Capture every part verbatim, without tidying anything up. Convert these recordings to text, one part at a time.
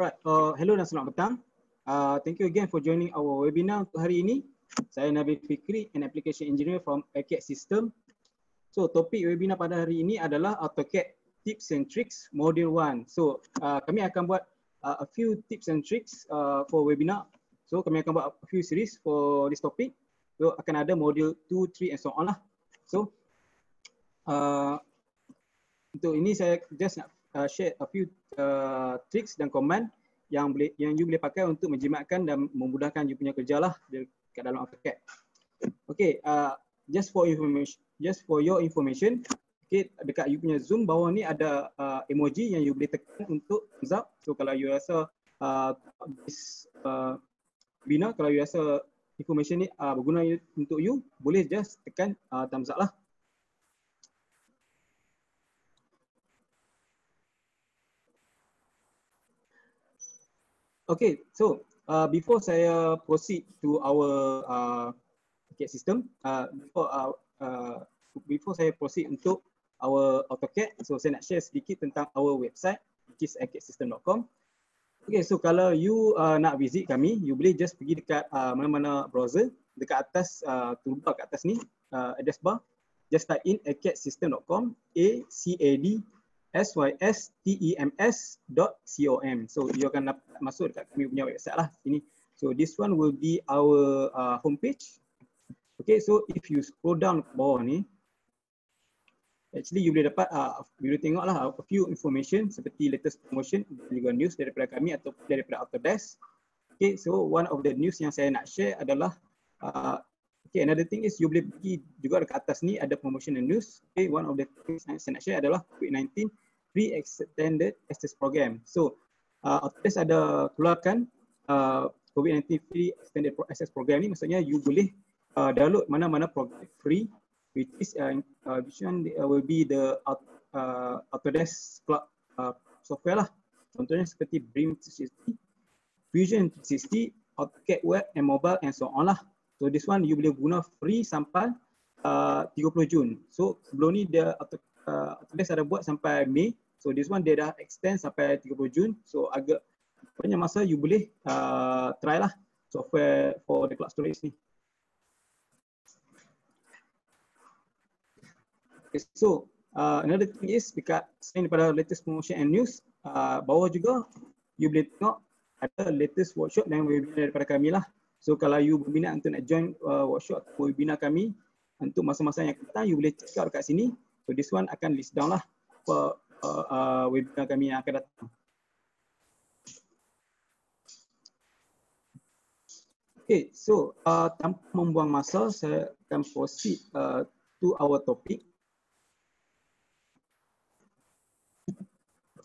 Alright, uh, hello dan selamat petang. Uh, thank you again for joining our webinar untuk hari ini. Saya Nabil Fikri, an application engineer from Acad Systems. So, topik webinar pada hari ini adalah AutoCAD Tips and Tricks Module one. So, uh, kami akan buat uh, a few tips and tricks uh, for webinar. So, kami akan buat a few series for this topic. So, akan ada module two, three and so on lah. So, uh, untuk ini saya just nak Uh, share a few uh, tricks dan komen yang boleh yang you boleh pakai untuk menjimatkan dan memudahkan you punya kerja lah dekat dalam AutoCAD. Okay, uh, just for information, just for your information, okay, dekat you punya Zoom bawah ni ada uh, emoji yang you boleh tekan untuk thumbs up. So kalau you rasa uh, this uh, webinar, kalau you rasa information ni uh, berguna you, untuk you, boleh just tekan uh, thumbs up lah. Okay, so uh, before saya proceed to our uh, AutoCAD system, uh, before, uh, uh, before saya proceed untuk our AutoCAD, so saya nak share sedikit tentang our website, which is acad system dot com. Okay, so kalau you uh, nak visit kami, you boleh just pergi dekat mana-mana uh, browser, dekat atas uh, toolbar kat atas ni, uh, address bar, just type in acad system dot com, A C A D S Y S T E M S dot com. So you akan masuk dekat kami punya website lah sini. So this one will be our uh, homepage. Okay, so if you scroll down ke bawah ni, actually you boleh dapat, uh, you boleh tengok lah a few information seperti latest promotion, juga news daripada kami atau daripada Autodesk. Okay, so one of the news yang saya nak share adalah uh, okay, another thing is you boleh pergi juga dekat atas ni ada promotion and news. Okay, one of the things saya nak share adalah COVID nineteen Free Extended Access Program. So, uh, Autodesk ada keluarkan uh, COVID nineteen Free Extended Access Program ni, maksudnya you boleh uh, download mana-mana program free, which is uh, uh, which one will be the uh, Autodesk cloud uh, software lah. Contohnya seperti BIM three sixty, Fusion three sixty, AutoCAD Web and Mobile and so on lah. So this one you boleh guna free sampai uh, tiga puluh Jun. So sebelum ni dia uh, Autodesk ada buat sampai Mei. So this one dia dah extend sampai tiga puluh Jun. So agak banyak masa you boleh uh, try lah software for the cloud storage ni. Okay, so uh, another thing is dekat selain daripada latest promotion and news, uh, bawah juga you boleh tengok ada latest workshop dan webinar daripada kami lah. So kalau you berminat untuk nak join uh, workshop atau webinar kami untuk masa-masa yang akan datang, you boleh check out dekat sini. So this one akan list down lah apa uh, uh, webinar kami yang akan datang. Okay, so uh, tanpa membuang masa, saya akan proceed uh, to our topic.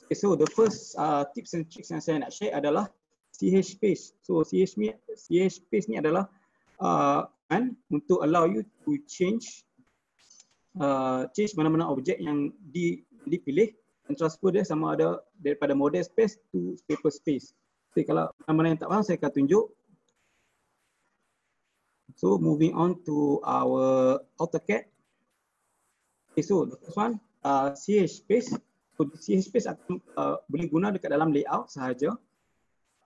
Okay, so the first uh, tips and tricks yang saya nak share adalah C H space. So C H ni, C H space ni adalah uh, kan untuk allow you to change uh, change mana-mana objek yang di, dipilih dan transfer dia sama ada daripada model space to paper space. So kalau mana-mana yang tak faham saya akan tunjuk. So moving on to our AutoCAD. Okay, so the first one uh, C H space. So C H space akan uh, boleh guna dekat dalam layout sahaja.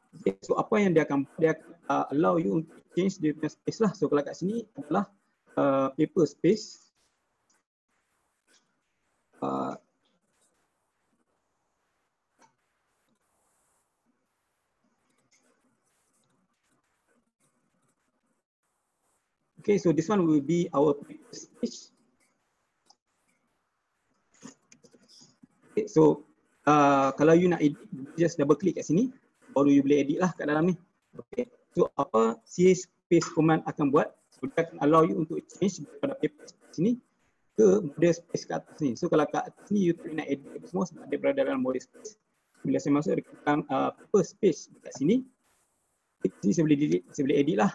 Okay, so apa yang dia akan dia uh, allow you untuk change dia punya space lah. So kalau kat sini adalah uh, paper space. Uh, okay, so this one will be our paper space. Okay, so uh, kalau you nak edit, just double click kat sini. Baru you boleh edit lah kat dalam ni. Okay, so apa C H space command akan buat, so dia akan allow you untuk change daripada paper space ni ke model space kat atas ni. So kalau kat atas ni you tak nak edit semua sebab dia berada dalam model space. Bila saya masuk dekat dalam uh, paper space kat sini, kat sini saya boleh edit, saya boleh edit lah.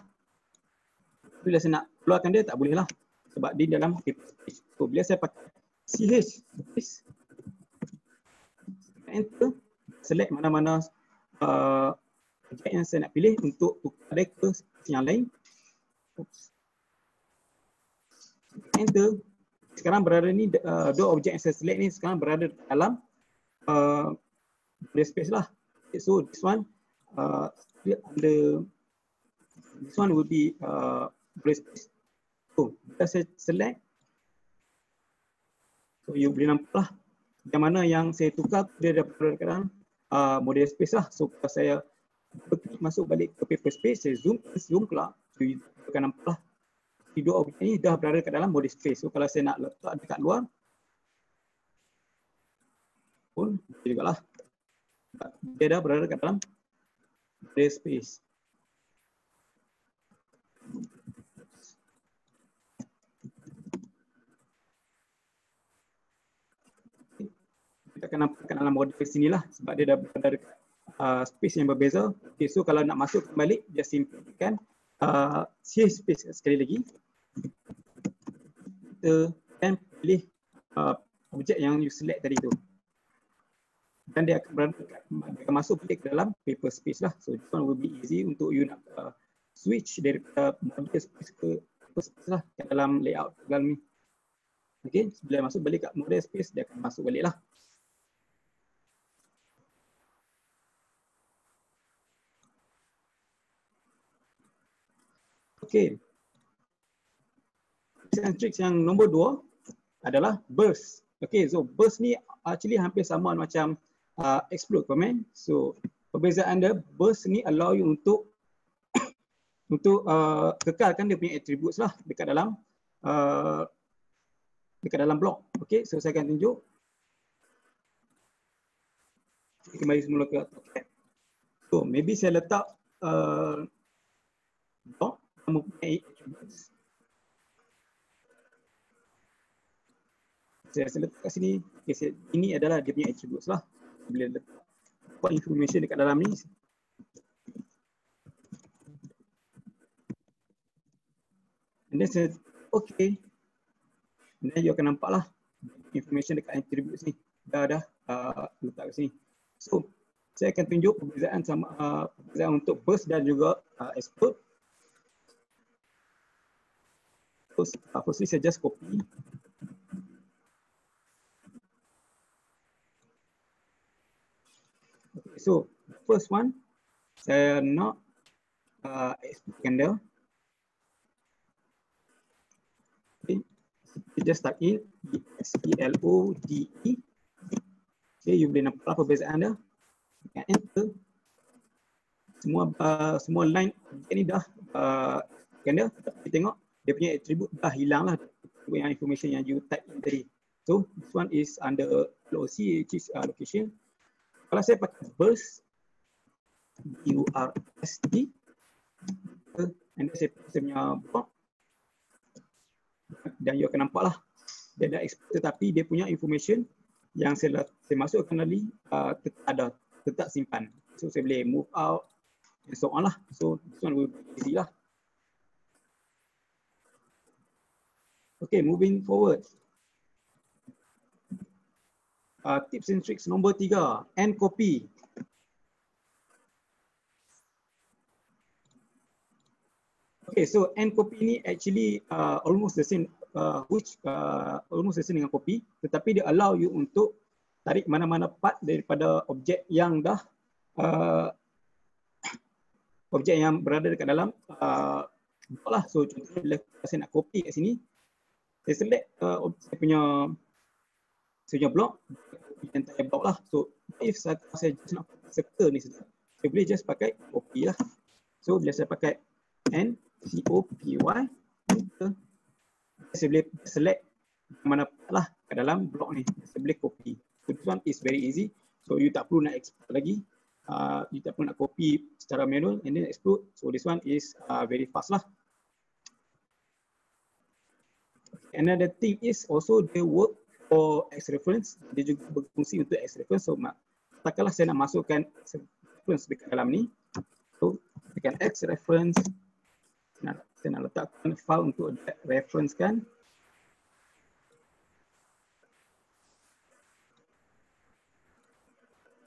Bila saya nak keluarkan dia tak boleh lah sebab dia dalam paper space. So bila saya pakai C H space, enter, select mana-mana Uh, objek yang saya nak pilih untuk tukar dia ke yang lain. Oops. Enter. Sekarang berada ni, uh, dua objek yang saya select ni sekarang berada dalam uh, space lah. Okay, so this one, uh, the, this one will be uh, brace. So bila saya select, so you boleh nampak lah yang mana yang saya tukar dia daripada kadang uh, model space lah. So kalau saya klik masuk balik ke paper space, saya zoom, zoom keluar, so you akan nampak lah dua objek ni dah berada kat dalam model space. So kalau saya nak letak dekat luar pun boleh jugalah, dia dah berada kat dalam model space. Kita akan nampakkan dalam model space ni lah sebab dia dah berada dekat uh, space yang berbeza. Okay, so kalau nak masuk kembali, dia simple kan uh, change space sekali lagi. Kita akan pilih uh, objek yang you select tadi tu dan dia akan, berada, dia akan masuk balik ke dalam paper space lah. So this one will be easy untuk you nak uh, switch dari uh, model space ke paper space lah ke dalam layout ke dalam ni. Okay, bila masuk balik kat model space, dia akan masuk balik lah. Okey. Tricks yang nombor dua adalah burst. Okey, so burst ni actually hampir sama macam uh, explode comment. So perbezaan dia, burst ni allow you untuk untuk uh, kekalkan dia punya attributes lah dekat dalam uh, dekat dalam blok. Okey, so saya akan tunjuk. Kembali semula ke AutoCAD. So maybe saya letak uh, blok mempunyai attributes. Saya select kat sini. Okay, saya, ini adalah dia punya attributes lah. Bila letak buat information dekat dalam ni. And then saya okay. And then you akan nampak lah information dekat attributes ni. Dah dah uh, letak kat sini. So saya akan tunjuk perbezaan sama uh, perbezaan untuk burst dan juga uh, explode. First, uh, firstly, saya just copy. Okay, so first one, saya nak uh, explode candle. Okay, just type in E X P L O D E. Okay, you boleh nampak perbezaan dia. Tekan enter. Semua uh, semua line ni dah uh, candle. Kita tengok dia punya attribute dah hilang lah yang information yang you type in tadi. So this one is under L O C, which is uh, location. Kalau saya pakai burst, B U R S T, and then saya punya block, dan you akan nampak lah dia dah explode tetapi dia punya information yang saya, saya masukkan tadi uh, tetap ada, tetap simpan. So saya boleh move out and so on lah. So this one will be easy lah. Okay, moving forward. Uh, tips and tricks nombor tiga, end copy. Okay, so end copy ni actually uh, almost the same, uh, which uh, almost the same dengan copy, tetapi dia allow you untuk tarik mana-mana part daripada objek yang dah uh, objek yang berada dekat dalam uh, blok lah. So contohnya bila saya nak copy kat sini, saya select uh, saya punya saya punya blok, entire blok lah. So if saya, saya just nak circle ni saja, saya boleh just pakai copy lah. So bila saya pakai N C O P Y, saya boleh select mana part lah kat dalam blok ni, saya boleh copy. So this one is very easy. So you tak perlu nak export lagi, uh, you tak perlu nak copy secara manual and then export. So this one is uh, very fast lah. Another thing is also they work for X reference. Dia juga berfungsi untuk X reference. So katakanlah saya nak masukkan X reference dekat dalam ni. So tekan X reference. Nah, saya nak letakkan file untuk reference kan.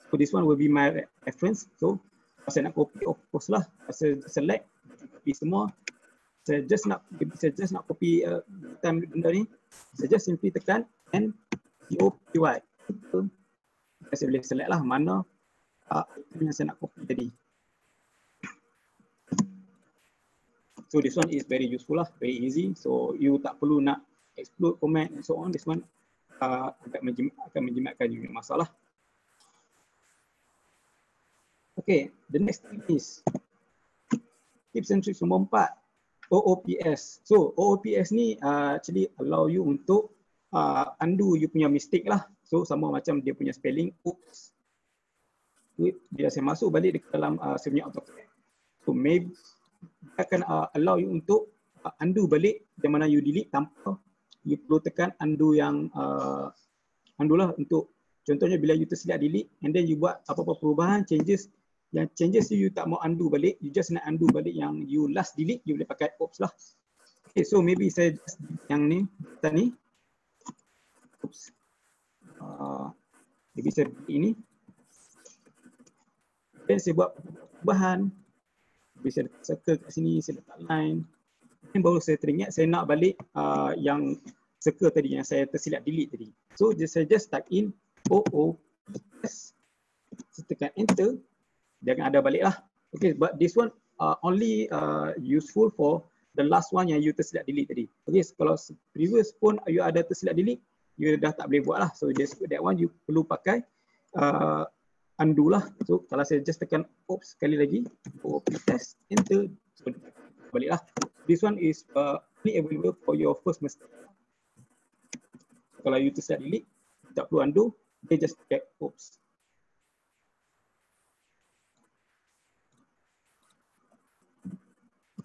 So this one will be my reference. So saya nak copy, of course lah. Saya select, copy semua. Saya just nak, saya just nak copy uh, time benda ni. Saya just simply tekan N C O P Y. So, saya boleh select lah mana uh, tadi. So this one is very useful lah, very easy. So you tak perlu nak explode, comment and so on. This one uh, akan, menjimat, akan menjimatkan you masalah. Okay, the next thing is tips and tricks nombor empat, O O P S. So O O P S ni uh, actually allow you untuk uh, undo you punya mistake lah. So sama macam dia punya spelling, oops. Dia saya masuk balik ke dalam uh, saya punya AutoCAD. So maybe akan uh, allow you untuk uh, undo balik di mana you delete tanpa you perlu tekan undo yang uh, undo lah. Untuk contohnya bila you tersilap delete and then you buat apa-apa perubahan, changes yang changes you, you tak mau undo balik, you just nak undo balik yang you last delete, you boleh pakai oops lah. Okay, so maybe saya just yang ni, kita ni oops, uh, maybe saya ini then saya buat perubahan. Bisa letak circle kat sini, saya letak line. Dan baru saya teringat saya nak balik uh, yang circle tadi, yang saya tersilap delete tadi. So just, saya just type in O O P S. Saya tekan enter, dia akan ada balik lah. Okay, but this one uh, only uh, useful for the last one yang you tersilap delete tadi. Okay, so kalau previous pun you ada tersilap delete, you dah tak boleh buat lah. So just that one you perlu pakai uh, undo lah. So kalau saya just tekan oops sekali lagi, O O P S, enter, so balik lah. This one is uh, only available for your first mistake. So, kalau you tersilap delete, tak perlu undo, dia just pakai oops.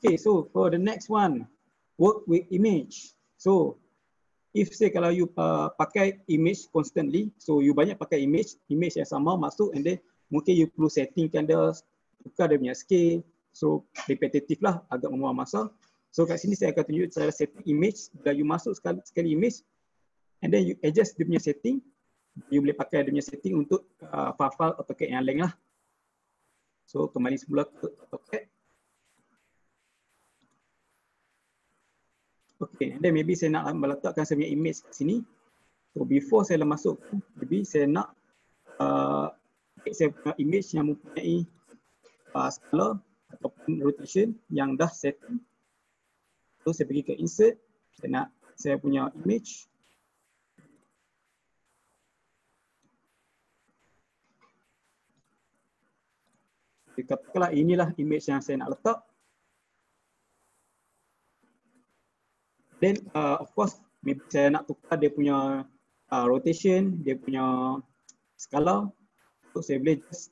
Okay, so for the next one, work with image. So if say kalau you uh, pakai image constantly, so you banyak pakai image, image yang sama masuk and then mungkin you perlu settingkan dia, tukar dia punya scale, so repetitive lah, agak memakan masa. So kat sini saya akan tunjuk cara setting image. Bila you masuk sekali, sekali image and then you adjust dia punya setting, you boleh pakai dia punya setting untuk uh, file-file AutoCAD yang lain lah. So kembali semula ke AutoCAD. Okay, and then maybe saya nak meletakkan saya punya image kat sini. So before saya masuk, maybe saya nak uh, saya punya image yang mempunyai uh, skala ataupun rotation yang dah setting. So saya pergi ke insert, saya nak saya punya image. Katakanlah inilah image yang saya nak letak. Then uh, of course, maybe saya nak tukar dia punya uh, rotation, dia punya skala. So saya boleh just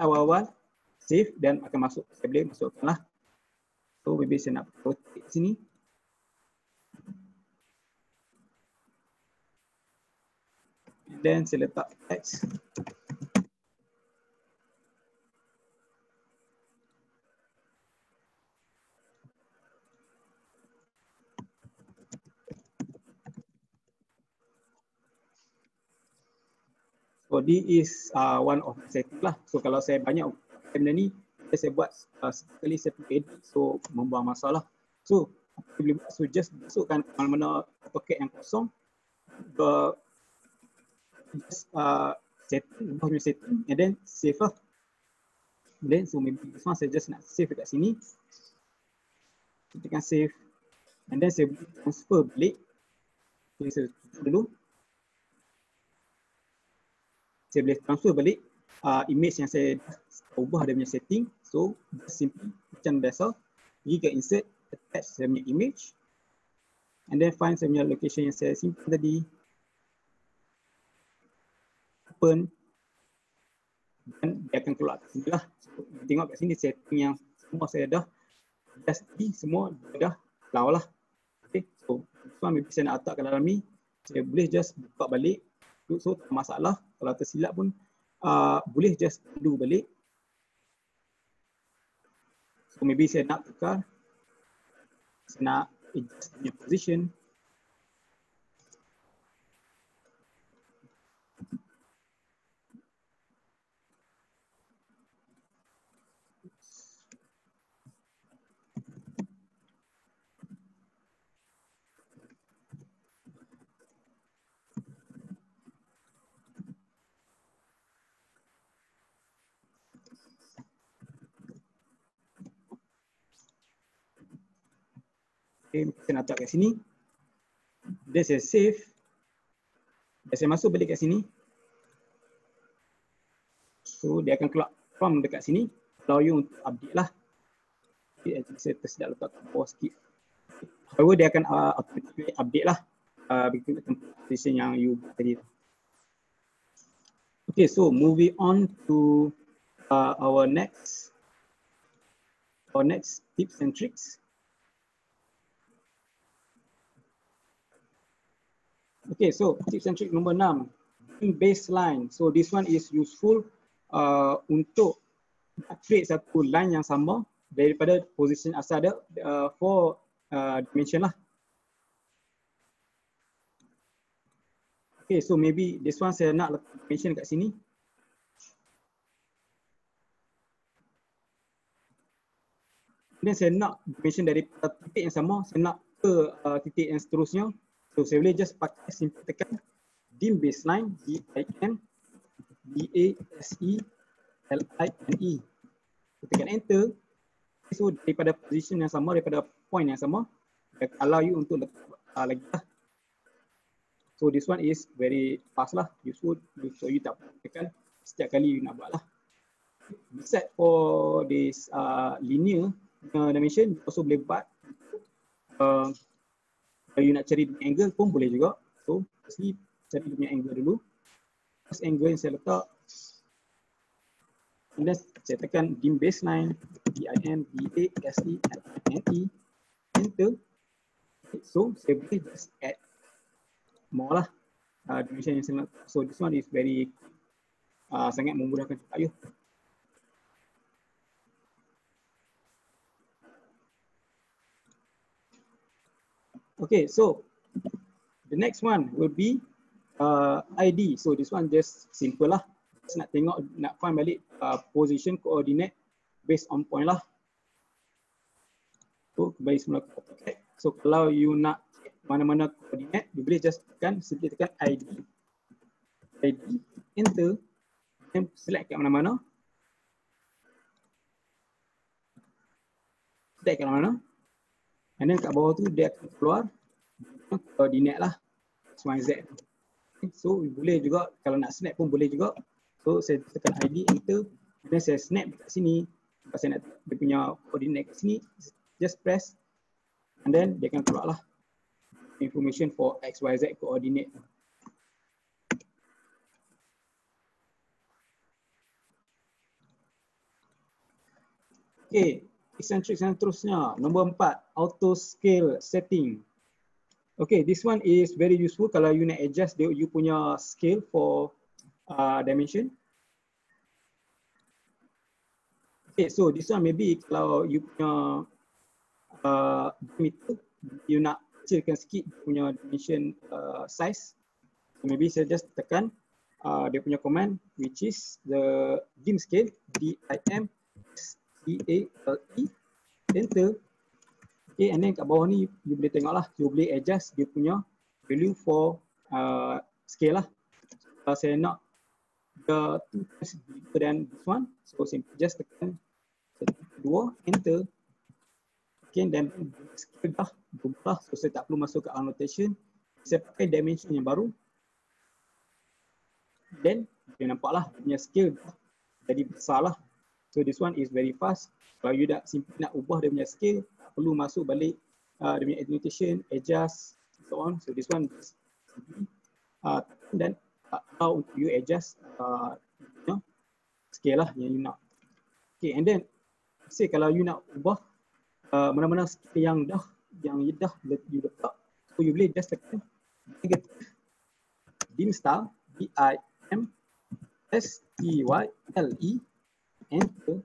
awal-awal, save dan akan masuk. Saya boleh masukkan lah. So maybe saya nak rotate sini. And then saya letak X. So this is uh, one of the setting lah. So kalau saya banyak benda ni, saya buat uh, sekali saya edit, so membuang masalah. So boleh buat, so just masukkan mana-mana pocket yang kosong, the just uh, setting, ubah setting and then save lah. And then so maybe this one saya just nak save dekat sini. Kita tekan save and then saya transfer balik. Okay, saya tutup dulu. Saya boleh transfer balik uh, image yang saya ubah dia punya setting. So simple macam biasa, pergi ke insert, attach saya punya image and then find saya punya location yang saya simpan tadi, open dan dia akan keluar kat sini lah. So, tengok kat sini setting yang semua saya dah just di semua dah keluar lah. Okay, so so maybe saya nak letak kat dalam ni, saya boleh just buka balik. So tak masalah, kalau tersilap pun uh, boleh just undo balik. So maybe saya nak tukar, saya nak adjust punya position. pakai mesin acak ke sini, dia saya save, dia saya masuk balik ke sini, so dia akan keluar from dekat sini, allow you untuk update lah. Saya tersedak letak bawah sikit. However, dia akan uh, automatically update lah uh, begitu tempat yang you buat tadi. Okay, so moving on to uh, our next our next tips and tricks. Okay, so tips and tricks number enam, baseline. So this one is useful uh, untuk create satu line yang sama daripada position asal ada uh, for uh, dimension lah. Okay, so maybe this one saya nak letak dimension kat sini. Kemudian saya nak dimension dari titik yang sama, saya nak ke uh, titik yang seterusnya. So saya boleh just pakai simple tekan dim baseline, D I N, B A S E L I N E. So, tekan enter. So daripada position yang sama, daripada point yang sama, allow you untuk letak uh, lagi lah. So this one is very fast lah, useful, so you tak tekan setiap kali you nak buat lah. Besides for this uh, linear uh, dimension, also boleh buat uh, kalau you nak cari angle pun boleh juga. So firstly cari punya angle dulu, first angle yang saya letak, kemudian saya tekan dim baseline, D I M B A S E L I N E, enter. So saya boleh just add more lah uh, dimension yang sangat. So this one is very uh, sangat memudahkan cepat you. Okay, so the next one will be uh, I D. So this one just simple lah, just nak tengok, nak find balik uh, position coordinate based on point lah. So kembali semula ke AutoCAD. So kalau you nak mana-mana koordinat, you boleh just tekan, simply tekan I D I D, enter, and select kat mana-mana, select kat mana-mana, and then kat bawah tu dia akan keluar koordinat lah, X Y Z. So boleh juga, kalau nak snap pun boleh juga. So saya tekan I D, enter, then saya snap kat sini. Kalau saya nak dia punya koordinat kat sini, just press, and then dia akan keluar lah information for X Y Z coordinate. Okay, eccentric dan seterusnya. Nombor empat, auto scale setting. Okay, this one is very useful kalau you nak adjust dia, you punya scale for uh, dimension. Okay, so this one maybe kalau you punya uh, diameter, you nak kecilkan sikit punya dimension uh, size. So maybe saya just tekan uh, dia punya command, which is the dim scale, D I M S E A L E, enter. Okay, and then kat bawah ni you boleh tengok lah, you boleh adjust dia punya value for uh, scale lah. Kalau uh, saya nak the two times bigger than this one, so simply just tekan dua, enter. Okay, dan scale dah berubah, so saya tak perlu masuk ke annotation, saya pakai dimension yang baru, then dia nampaklah punya scale dah jadi besar lah. So this one is very fast. Kalau you dah simple nak ubah dia punya scale, tak perlu masuk balik uh, dia punya annotation, adjust, so on. So this one uh, dan how uh, you adjust uh, you know, scale lah yang you nak. Okay, and then say kalau you nak ubah Uh, mana-mana scale yang dah yang dah you letak, so you boleh just tekan negative dim style, D I M S T Y L E, enter,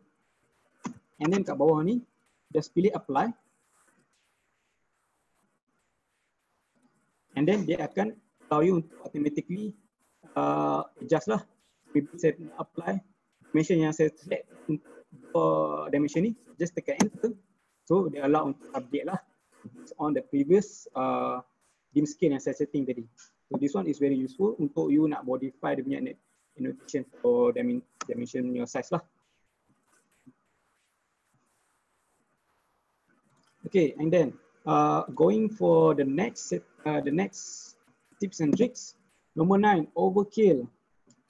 and then kat bawah ni just pilih apply, and then dia akan allow you untuk automatically uh, adjust lah. Maybe saya apply dimension yang saya select for dimension ni, just tekan enter. So dia allow untuk update lah on the previous uh, dim scale yang saya setting tadi. So this one is very useful untuk you nak modify dia punya annotation for dimension your size lah. Okay, and then uh, going for the next uh, the next tips and tricks. Number nine, overkill.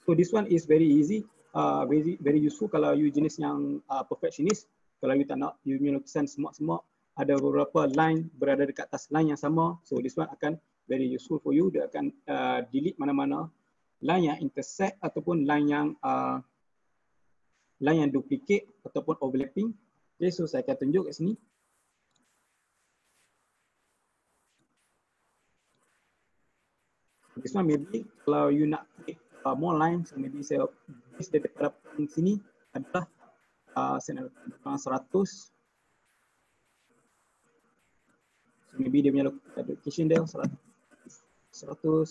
So this one is very easy, uh, very very useful kalau you jenis yang uh, perfectionist. Kalau you tak nak you punya lukisan semak-semak, ada beberapa line berada dekat atas line yang sama. So this one akan very useful for you. Dia akan uh, delete mana-mana line yang intersect ataupun line yang uh, line yang duplicate ataupun overlapping. Okay, so saya akan tunjuk kat sini. This one maybe kalau you nak create uh, more lines, so maybe saya base daripada sini adalah uh, seratus. So maybe dia punya location dia seratus. seratus.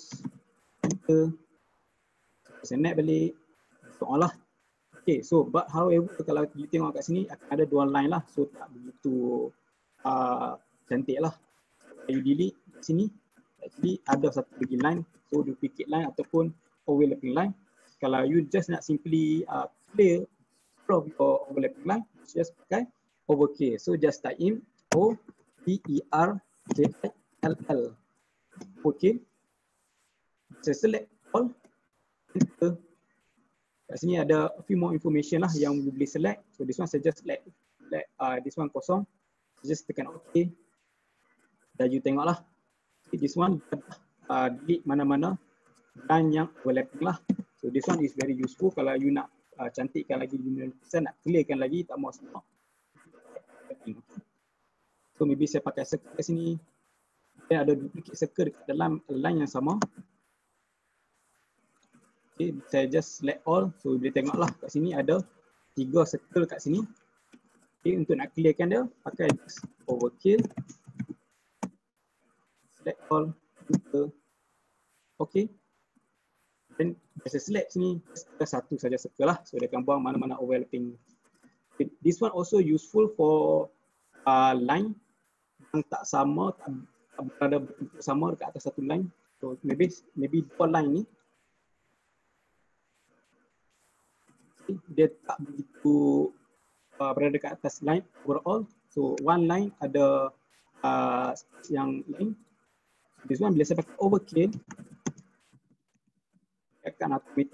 Saya net balik. Soal lah. Okay, so but however kalau you tengok kat sini akan ada dua line lah. So tak begitu uh, cantik lah. You delete kat sini. Actually ada satu lagi line, so duplicate line ataupun overlapping line. Kalau you just nak simply uh, clear from your overlapping line, just pakai overkill. So just type in O P E R K I L L, okay. So select all, enter. Kat sini ada a few more information lah yang you boleh select. So this one saya just select, select uh, this one kosong, just tekan OK. Dan you tengok lah this one uh, delete mana-mana dan yang overlapping lah. So this one is very useful kalau you nak uh, cantikkan lagi lukisan, nak clearkan lagi, tak mahu semua. So maybe saya pakai circle kat sini. Saya ada duplicate circle dekat dalam line yang sama. Okay, saya just select all. So boleh tengok lah kat sini ada tiga circle kat sini. Okay, untuk nak clearkan dia pakai just overkill. Select all, okay. Dan saya select sini, ada satu saja circle lah. So dia akan buang mana-mana overlapping. This one also useful for uh, line yang tak sama, tak berada sama dekat atas satu line. So maybe maybe dua line ni dia tak begitu uh, berada dekat atas line overall. So one line ada uh, yang lain. This one bila saya pakai overkill dia akan automatic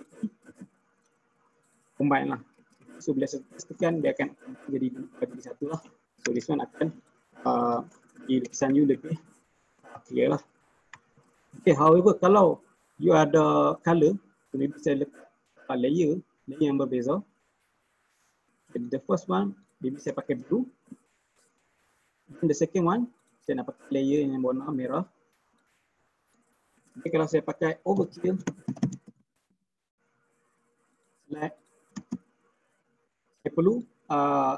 combine lah. So bila saya tekan dia akan jadi bagi satu lah. So this one akan uh, di lukisan you lebih clear lah. Okay, however kalau you ada color, so maybe saya letak uh, layer, layer yang berbeza. And the first one maybe saya pakai blue. And the second one saya nak pakai layer yang warna merah. Okay, kalau saya pakai overkill, select, saya perlu uh,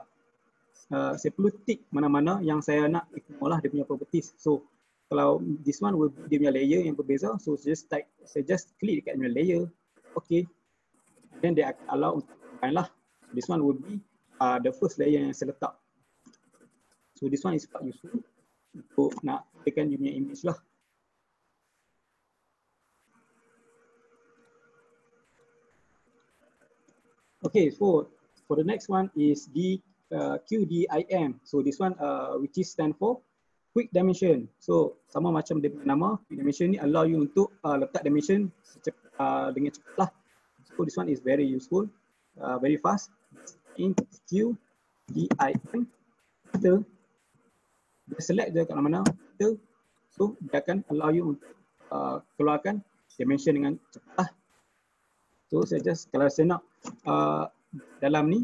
uh, saya perlu tick mana-mana yang saya nak ignore lah dia punya properties. So kalau this one will be dia punya layer yang berbeza, so saya just type, saya just click dekat punya layer, okay. Then dia akan allow untuk combine lah. This one will be uh, the first layer yang saya letak. So this one is quite useful untuk nak tekan dia punya image lah. Okay, so for the next one is the uh, Q D I M. So this one uh, which is stand for quick dimension. So sama macam dia nama, quick dimension ni allow you untuk uh, letak dimension secepat, uh, dengan cepat lah. So this one is very useful, uh, very fast. In Q D I M, kita select je kat mana-mana, kita so dia akan allow you untuk uh, keluarkan dimension dengan cepat lah. So saya just kalau saya nak uh, dalam ni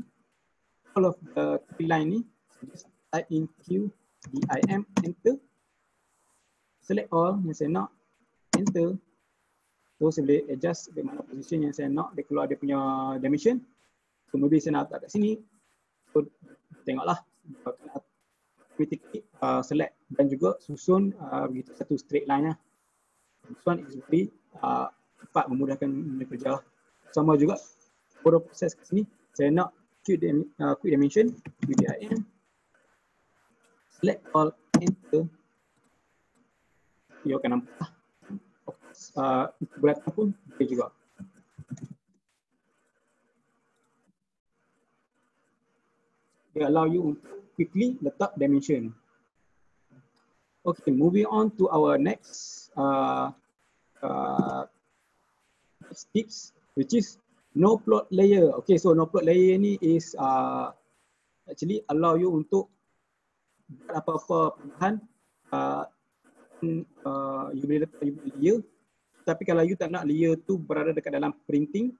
all of the three line ni, so just type in Q D I M, enter, select all yang saya nak, enter. So saya boleh adjust di mana position yang saya nak dia keluar dia punya dimension. So maybe saya nak letak kat sini, so tengoklah automatically uh, select dan juga susun uh, begitu satu straight line lah. This one is very uh, cepat memudahkan kerja lah. Sama juga pada proses kat sini, saya nak quick uh, dimension, Q D I M, select all, enter. You akan nampak uh, beratan pun boleh juga. Dia allow you quickly letak dimension. Okay, moving on to our next uh, uh, tips, which is no plot layer. Okay, so no plot layer ni is uh, actually allow you untuk buat apa-apa perubahan uh, uh, you boleh letak you boleh layer, tapi kalau you tak nak layer tu berada dekat dalam printing,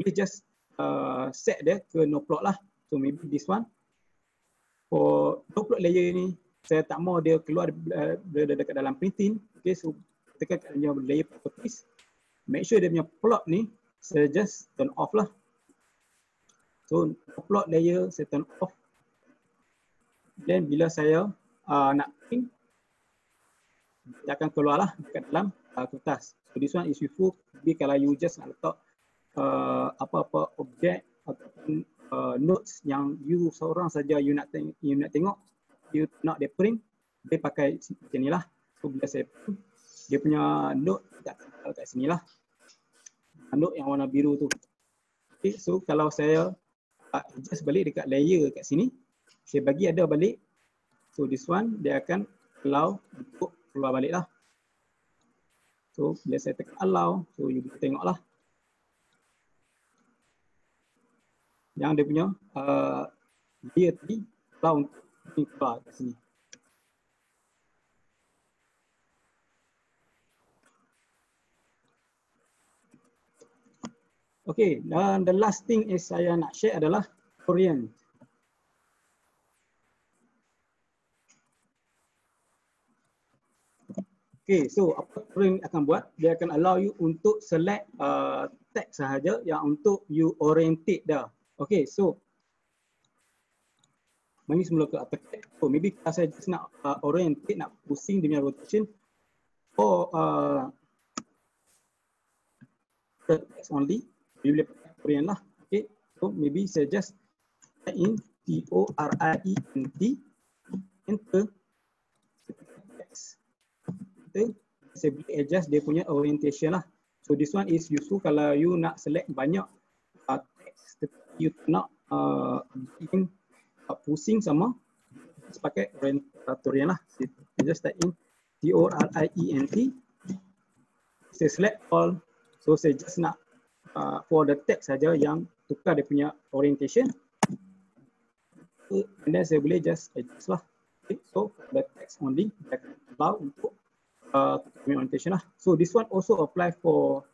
boleh just uh, set dia ke no plot lah. So maybe this one for no plot layer ni saya tak mau dia keluar uh, dekat dalam printing. Okay, so tekan kat punya layer properties, make sure dia punya plot ni saya just turn off lah. So plot layer saya turn off, then bila saya uh, nak print dia akan keluar lah dekat dalam uh, kertas. So this one is useful maybe kalau you just nak letak uh, apa-apa objek ataupun uh, notes yang you seorang saja you nak tengok, you nak tengok you nak dia print, dia pakai macam ni lah. So bila saya print, dia punya note kat, kat sini lah, note yang warna biru tu. Okay, so kalau saya uh, adjust balik dekat layer kat sini, saya bagi ada balik, so this one dia akan allow untuk keluar balik lah. So bila saya tekan allow, so you boleh tengok lah yang dia punya uh, layer tadi allow untuk ni keluar kat sini. Okay, dan the last thing is saya nak share adalah orient. Okay, so apa orient akan buat? Dia akan allow you untuk select uh, text sahaja yang untuk you orientate dah. Okay, so mari semula ke AutoCAD. So maybe kalau saya just nak uh, orientate, nak pusing dia punya rotation for uh, text only, you boleh pakai orient lah. Okay, so maybe saya just type in T O R I E N T, enter, enter, saya boleh adjust dia punya orientation lah. So this one is useful kalau you nak select banyak uh, text, you nak uh, in, uh, pusing sama, just pakai orient, uh, orient lah. So just type in T O R I E N T, saya select all, so saya just nak Uh, for the text saja yang tukar dia punya orientation, and then saya boleh just adjust lah. Okay, so for the text only saya akan allow untuk uh, tukar orientation lah. So this one also apply for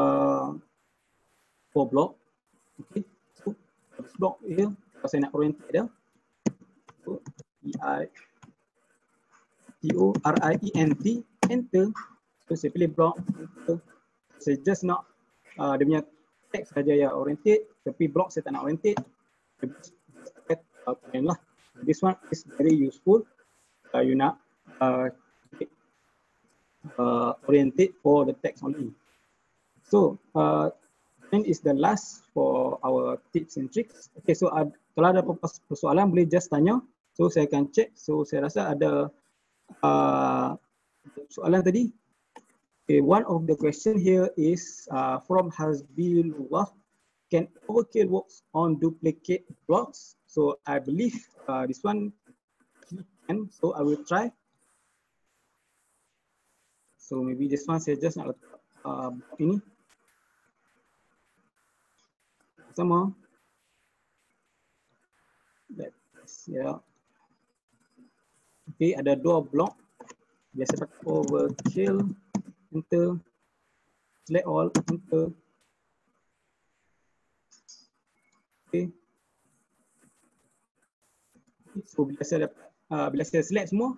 uh, for block. Okay, so this block here kalau saya nak orientate dia, so T O R I E N T, enter, so saya pilih block, so saya just nak Uh, dia punya text saja yang oriented, tapi block saya tak nak oriented, uh, lah. This one is very useful kalau uh, you nak uh, uh, oriented for the text only. So uh, then is the last for our tips and tricks. Okay, so uh, kalau ada persoalan boleh just tanya, so saya akan check. So saya rasa ada uh, soalan tadi. Okay, one of the question here is uh, from Hasbun Lulaf, can overkill works on duplicate blocks? So I believe uh, this one can, so I will try. So maybe this one saya just nak letak uh, ini sama. Let's yeah. Okay, ada dua block, biasa pakai overkill, enter, select all, enter. Okay, so bila saya, uh, bila saya select semua,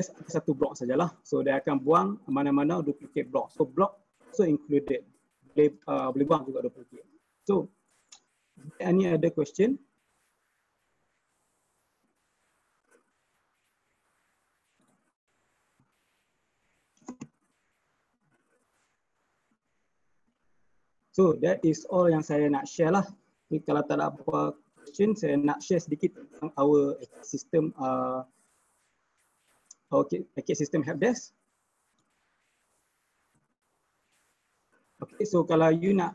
just satu block sajalah, so dia akan buang mana-mana duplicate block. So block so included, boleh, uh, boleh buang juga duplicate. So any other question? So that is all yang saya nak share lah. Okay, kalau tak ada apa-apa question, saya nak share sedikit tentang our Acad system, uh, okay, Acad system helpdesk. Okay, so kalau you nak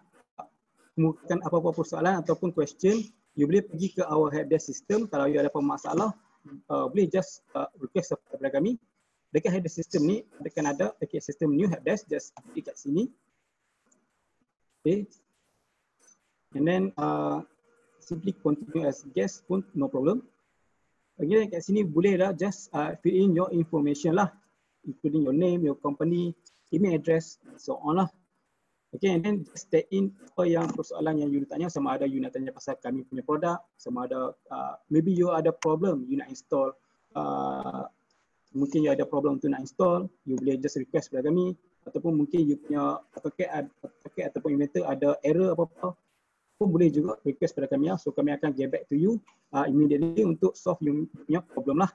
kemukakan apa-apa persoalan ataupun question, you boleh pergi ke our helpdesk system. Kalau you ada apa masalah, uh, boleh just uh, request kepada kami. Dekat header system ni, akan ada paket system new helpdesk, just klik kat sini. Okay. And then uh, simply continue as guest pun no problem. Again, kat sini bolehlah just uh, fill in your information lah, including your name, your company, email address, so on lah. Okay, and then just take in apa yang persoalan yang you tanya, sama ada you nak tanya pasal kami punya produk, sama ada uh, maybe you ada problem, you nak install, uh, mungkin you ada problem tu nak install, you boleh just request kepada kami, ataupun mungkin you punya AutoCAD, AutoCAD ataupun inventor ada error apa-apa, pun boleh juga request kepada kami lah. So kami akan get back to you uh, immediately untuk solve you punya problem lah.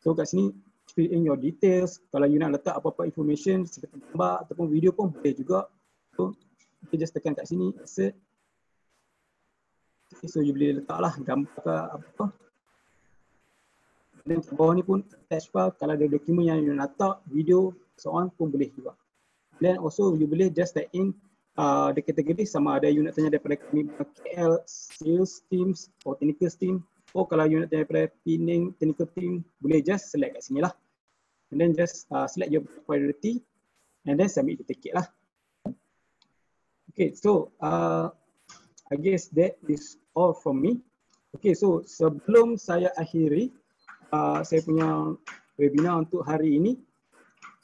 So kat sini, fill in your details, kalau you nak letak apa-apa information seperti gambar ataupun video pun boleh juga. So, kita just tekan kat sini, set. Okay, so you boleh letaklah gambar ke apa. Dan kat bawah ni pun attach file, kalau ada dokumen yang you nak letak, video, so on pun boleh juga. Then also you boleh just type in uh, the category, sama ada you nak tanya daripada kami K L, sales teams or technical team. Oh, kalau you nak tanya daripada Penang technical team, boleh just select kat sini lah. And then just uh, select your priority and then submit the ticket lah. Okay, so uh, I guess that is all from me. Okay, so sebelum saya akhiri uh, saya punya webinar untuk hari ini,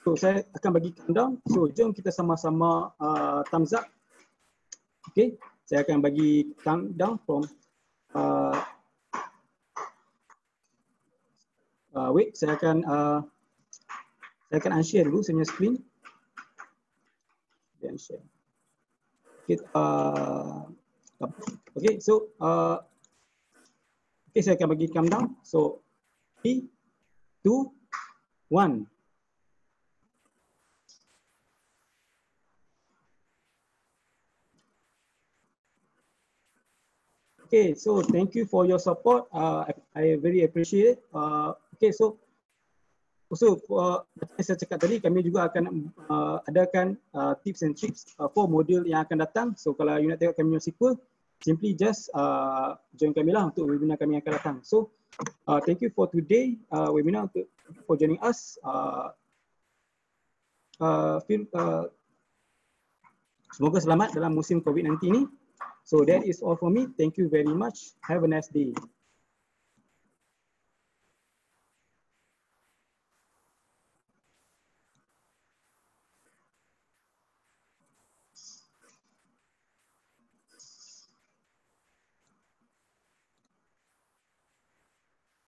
so saya akan bagi countdown. So jom kita sama-sama uh, thumbs up. Okay, saya akan bagi countdown from uh, Uh, wait, saya akan uh, saya akan unshare dulu saya punya screen. Then share. Okay, uh, okay, so uh, okay, saya akan bagi countdown. So three, two, one. Okay, so thank you for your support. Uh, I, I very appreciate it. Uh, okay, so also uh, saya cakap tadi, kami juga akan uh, adakan uh, tips and tricks uh, for modul yang akan datang. So kalau you nak tengok kami punya sequel, simply just uh, join kami lah untuk webinar kami yang akan datang. So uh, thank you for today uh, webinar untuk for joining us. Uh, uh, feel, uh, semoga selamat dalam musim COVID nineteen ini. So that is all for me. Thank you very much. Have a nice day.